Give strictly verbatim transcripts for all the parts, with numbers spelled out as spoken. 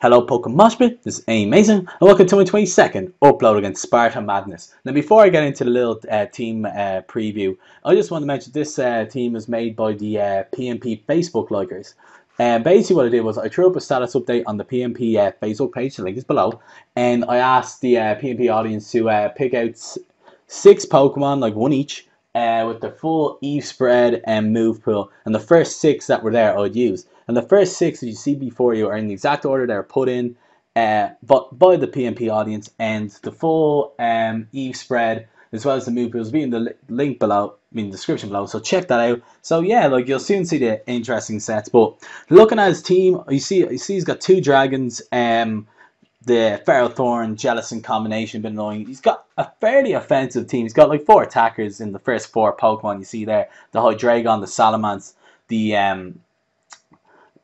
Hello Pokemon Moshpit, this is Aimee Mason and welcome to my twenty-second upload against Spartamadness. Now before I get into the little uh, team uh, preview, I just want to mention this uh, team is made by the uh, P M P Facebook likers. And uh, basically what I did was I threw up a status update on the P M P uh, Facebook page, the link is below, and I asked the uh, P M P audience to uh, pick out six Pokemon, like one each, Uh, with the full Eve spread and move pool, and the first six that were there I'd use, and the first six that you see before you are in the exact order they are put in uh, but by the P M P audience, and the full um, Eve spread as well as the move pools will be in the li link below, I mean description below, so check that out. So yeah, like you'll soon see the interesting sets, but looking at his team, you see, you see he's got two dragons, um, the Ferrothorn Jellicent combination, been annoying. He's got a fairly offensive team. He's got like four attackers in the first four Pokemon you see there. The Hydreigon, the Salamence, the um,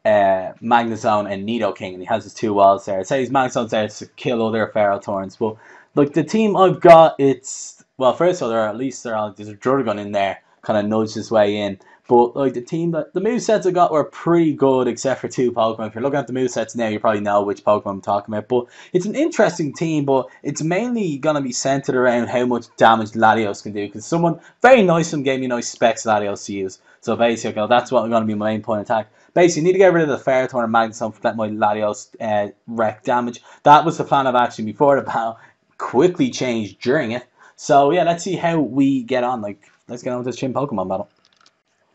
uh, Magnezone and Nido King. And he has his two walls there. I'd say his Magneton's there to kill other Ferrothorns. But like the team I've got, it's... Well, first of all, at least they're all, there's a Druddigon in there. Kind of nudged his way in. But like the team that the movesets I got were pretty good except for two Pokemon. If you're looking at the movesets now, you probably know which Pokemon I'm talking about. But it's an interesting team, but it's mainly gonna be centered around how much damage Latios can do. Because someone very nice some gave me nice specs Latios to use. So basically okay, that's what I'm gonna be my main point of attack. Basically you need to get rid of the Ferrothorn and Magnezone to let my Latios uh, wreck damage. That was the plan of action before the battle. Quickly changed during it. So yeah, let's see how we get on. Like let's get on with this chin Pokemon battle.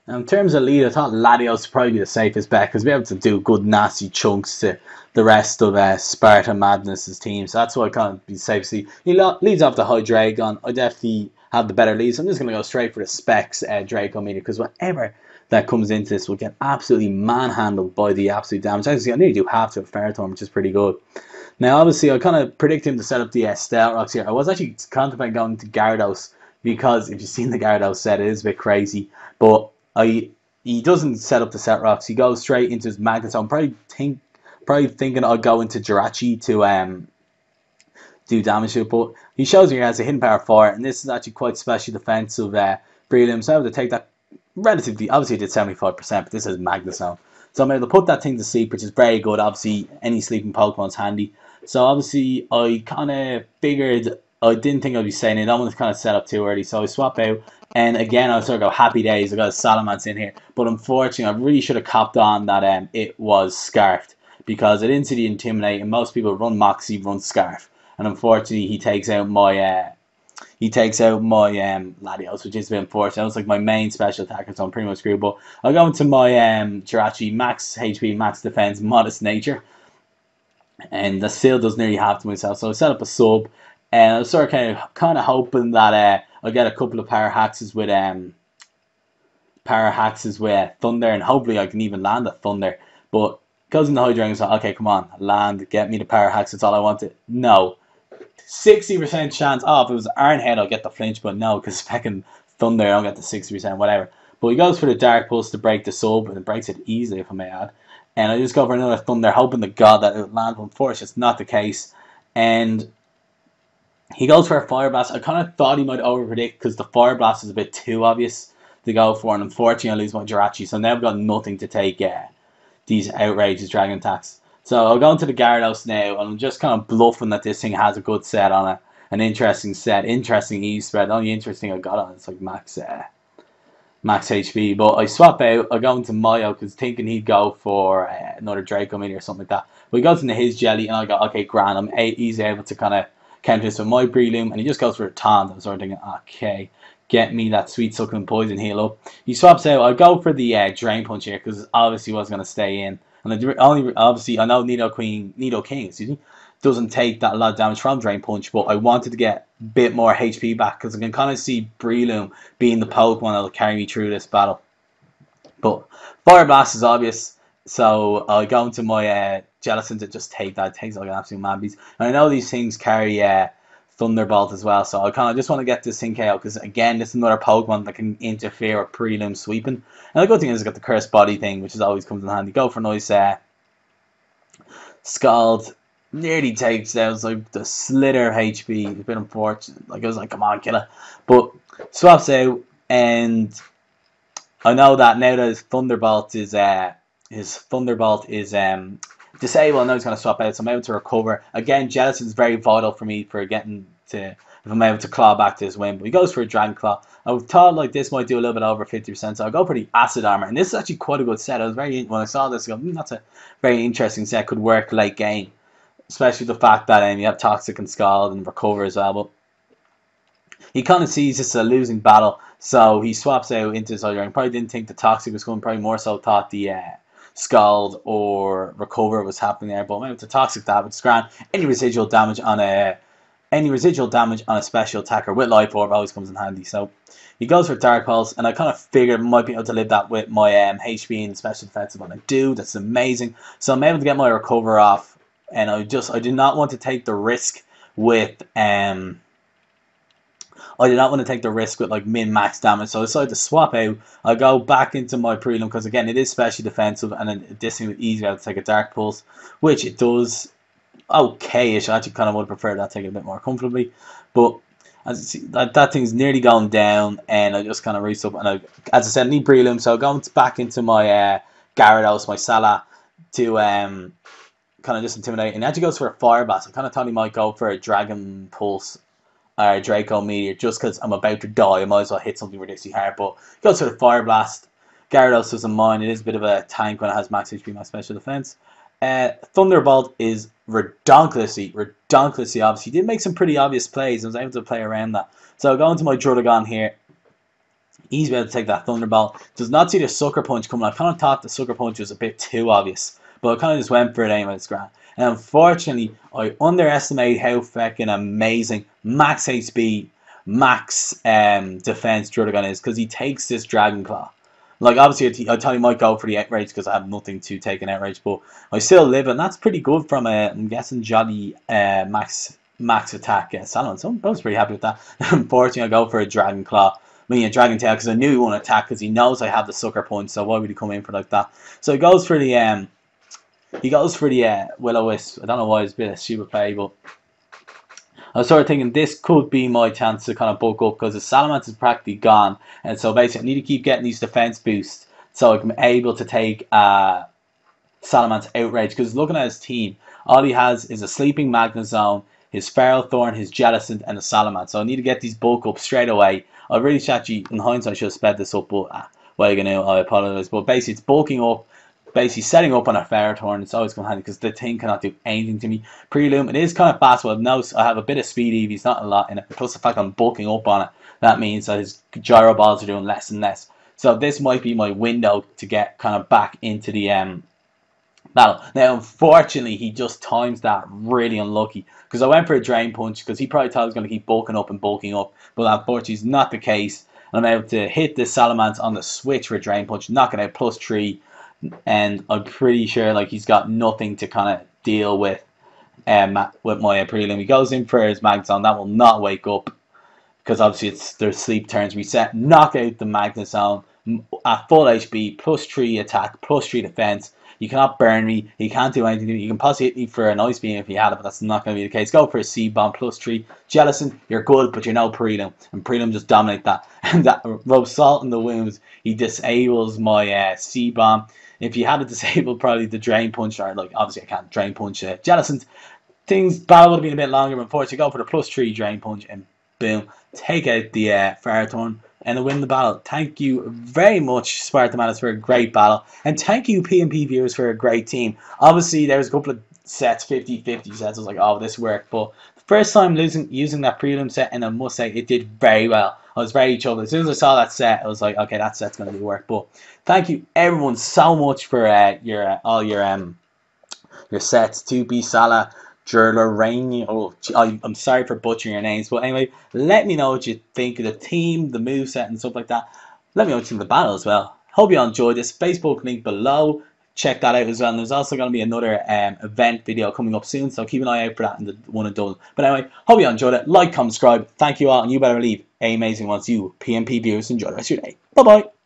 Now, in terms of lead, I thought Latios would probably be the safest bet because we're able to do good nasty chunks to the rest of uh, Sparta Madness's team. So that's why I can't be safe. See, he leads off the Hydreigon. I definitely have the better lead. So I'm just going to go straight for the specs uh, Draco Meteor because whatever that comes into this will get absolutely manhandled by the absolute damage. Actually, I nearly do half to a Ferrothorn, which is pretty good. Now, obviously, I kind of predict him to set up the uh, Stealth Rocks here. I was actually contemplating going to Gyarados because if you've seen the Gyarados set, it is a bit crazy. But I, he doesn't set up the set rocks. He goes straight into his Magnezone. Probably think, probably thinking I'll go into Jirachi to um do damage to it. But he shows me he has a hidden power four, and this is actually quite special defensive uh, Breloom. So I have to take that relatively. Obviously, it did seventy five percent, but this is Magnezone, so I'm able to put that thing to sleep, which is very good. Obviously, any sleeping Pokemon's handy. So obviously, I kind of figured. I didn't think I'd be saying it. I was kind of set up too early, so I swap out. And again, I sort of go happy days. I got a Salamence in here, but unfortunately, I really should have copped on that um, it was Scarfed because I didn't see the Intimidate, and most people run Moxie, run Scarf, and unfortunately, he takes out my uh, he takes out my um, Latios, which is a bit unfortunate. That was like my main special attacker, so I'm pretty much screwed. But I go into my um, Jirachi, max H P, max defense, modest nature, and that still does nearly half to myself. So I set up a sub. And I was sort of kind of, kind of hoping that uh, I'll get a couple of power hacks with um, power hacks with Thunder, and hopefully I can even land a Thunder. But goes in the Hydreigon, so okay, come on, land, get me the power hacks. That's all I wanted. No, sixty percent chance. Oh, if it was Iron Head, I'll get the flinch, but no, because fucking Thunder, I don't get the sixty percent, whatever. But he goes for the Dark Pulse to break the sub, and it breaks it easily, if I may add. And I just go for another Thunder, hoping to God that it would land. But unfortunately, it's not the case, and he goes for a Fire Blast. I kind of thought he might overpredict because the Fire Blast is a bit too obvious to go for, and unfortunately I lose my Jirachi, so now I've got nothing to take uh, these outrageous Dragon attacks. So I'll go into the Gyarados now, and I'm just kind of bluffing that this thing has a good set on it, an interesting set, interesting Eve spread. The only interesting I got on it's like max uh, max H P, but I swap out, I go into Mayo because thinking he'd go for uh, another Draco Meteor or something like that, but he goes into his Jelly, and I go, okay, grand, I'm easily able to kind of counter this with my Breloom, and he just goes for a taunt. I'm sort of thinking, okay, get me that sweet sucking Poison Heal up. He swaps out. I'll go for the uh, Drain Punch here because obviously was going to stay in. And the only obviously I know Nido Queen, Nido King, excuse me, doesn't take that a lot of damage from Drain Punch, but I wanted to get a bit more H P back because I can kind of see Breloom being the Pokemon that'll carry me through this battle. But Fire Blast is obvious. So I'll go into my uh, Jellicent to just take that. It takes like an absolute mad beast. And I know these things carry uh, Thunderbolt as well. So I kind of just want to get this thing K O because, again, this is another Pokemon that can interfere with Prelim sweeping. And the good thing is it's got the Cursed Body thing, which is always comes in handy. Go for a nice uh, Scald. Nearly takes down like the slither H P. It's been unfortunate. Like I was like, come on, killer. But swaps out. And I know that now that his Thunderbolt is... Uh, His Thunderbolt is um, Disable, I know he's going to swap out, so I'm able to recover. Again, Jellicent is very vital for me for getting to, if I'm able to claw back to his win. But he goes for a Dragon Claw. I thought like this might do a little bit over fifty percent, so I'll go for the Acid Armor. And this is actually quite a good set. I was very, when I saw this, I go, mm, that's a very interesting set. Could work late game. Especially the fact that um, you have Toxic and Scald and Recover as well. But he kind of sees this as a losing battle, so he swaps out into his other. Probably didn't think the Toxic was going, probably more so thought the uh, Scald or Recover was happening there. But with the Toxic damage, grand any residual damage on a any residual damage on a special attacker with Life Orb always comes in handy. So he goes for Dark Pulse, and I kind of figured I might be able to live that with my um, H P and special defensive, and I do. That's amazing. So I'm able to get my Recover off, and I just I do not want to take the risk with um. I did not want to take the risk with like min-max damage, so I decided to swap out. I go back into my Breloom because again it is specially defensive, and then this thing was easier to take a Dark Pulse, which it does okay-ish. I actually kind of would prefer that take it a bit more comfortably, but as you see, that, that thing's nearly going down, and I just kind of reached up, and I, as I said, I need Breloom, so I'm going back into my uh, Gyarados, my Salamence, to um, kind of just intimidate, and he actually goes for a Fire Blast. I kind of thought he might go for a Dragon Pulse, Uh, Draco Meteor, just because I'm about to die, I might as well hit something ridiculously hard. But go to the Fire Blast. Gyarados doesn't mind. It is a bit of a tank when it has max H P, max special defense. Uh, Thunderbolt is redonkulously, redonkulously obvious. He did make some pretty obvious plays. I was able to play around that. So going to my Druddigon here. He's able to take that Thunderbolt. Does not see the Sucker Punch coming. I kind of thought the Sucker Punch was a bit too obvious, but I kind of just went for it anyway. It's grand. And unfortunately, I underestimate how fucking amazing max H P, max um, defense Druddigon is, because he takes this Dragon Claw. Like, obviously, I thought he might go for the Outrage because I have nothing to take an Outrage, but I still live, and that's pretty good from a, I'm guessing, jolly uh, max max attack uh, Salamence. So I was pretty happy with that. Unfortunately, I go for a Dragon Claw. I mean, a Dragon Tail, because I knew he won't attack because he knows I have the Sucker Punch, so why would he come in for like that? So he goes for the... Um, He goes for the uh, Will-O-Wisp. I don't know why it's a bit of stupid play, but I was sort of thinking this could be my chance to kind of bulk up because the Salamence is practically gone, and so basically I need to keep getting these defense boosts so I'm able to take uh, Salamence Outrage, because looking at his team, all he has is a Sleeping Magnezone, his Ferrothorn, his Jellicent, and a Salamence. So I need to get these bulk up straight away. I really should actually, in hindsight, I should have sped this up, but uh, what are you going to do? I apologize. But basically it's bulking up. Basically setting up on a Ferrothorn, it's always going handy because the thing cannot do anything to me. Breloom, it is kind of fast, but no, I have a bit of speed E Vs, not a lot in it. Plus the fact I'm bulking up on it, that means that his gyro balls are doing less and less. So this might be my window to get kind of back into the um, battle. Now unfortunately he just times that really unlucky, because I went for a Drain Punch because he probably thought I was going to keep bulking up and bulking up, but unfortunately it's not the case. I'm able to hit this Salamence on the switch for a Drain Punch, knocking out plus three. And I'm pretty sure like he's got nothing to kind of deal with um, with my Breloom. He goes in for his Magnezone. That will not wake up because obviously it's their sleep turns reset. Knock out the Magnezone at full H P, plus three attack, plus three defense. You cannot burn me. He can't do anything to me. You can possibly hit me for an Ice Beam if he had it, but that's not going to be the case. Go for a Seed Bomb, plus three. Jellicent, you're good, but you're no Breloom. And Breloom just dominate that. And that rubs salt in the wounds. He disables my uh, Seed Bomb. If you had it disabled, probably the Drain Punch, or like, obviously I can't Drain Punch uh, Jellicent. Things, battle would have been a bit longer, but unfortunately go for the plus three Drain Punch, and boom, take out the uh, Ferrothorn, and I win the battle. Thank you very much, Spartamadness, for a great battle, and thank you P M P viewers for a great team. Obviously there was a couple of sets, fifty fifty sets, I was like, oh, this worked, but the first time losing, using that Prelim set, and I must say it did very well. I was very troubled. As soon as I saw that set, I was like, okay, that set's going to be work. But thank you everyone so much for uh, your uh, all your um your sets. two B Salah, Jerlorani. Oh, I'm sorry for butchering your names. But anyway, let me know what you think of the team, the move set, and stuff like that. Let me know what you think of the battle as well. Hope you enjoyed this. Facebook link below. Check that out as well. And there's also going to be another um, event video coming up soon, so keep an eye out for that in the one and done. But anyway, hope you enjoyed it. Like, comment, subscribe. Thank you all, and you better believe amazing ones you P M P viewers. Enjoy the rest of your day. Bye bye.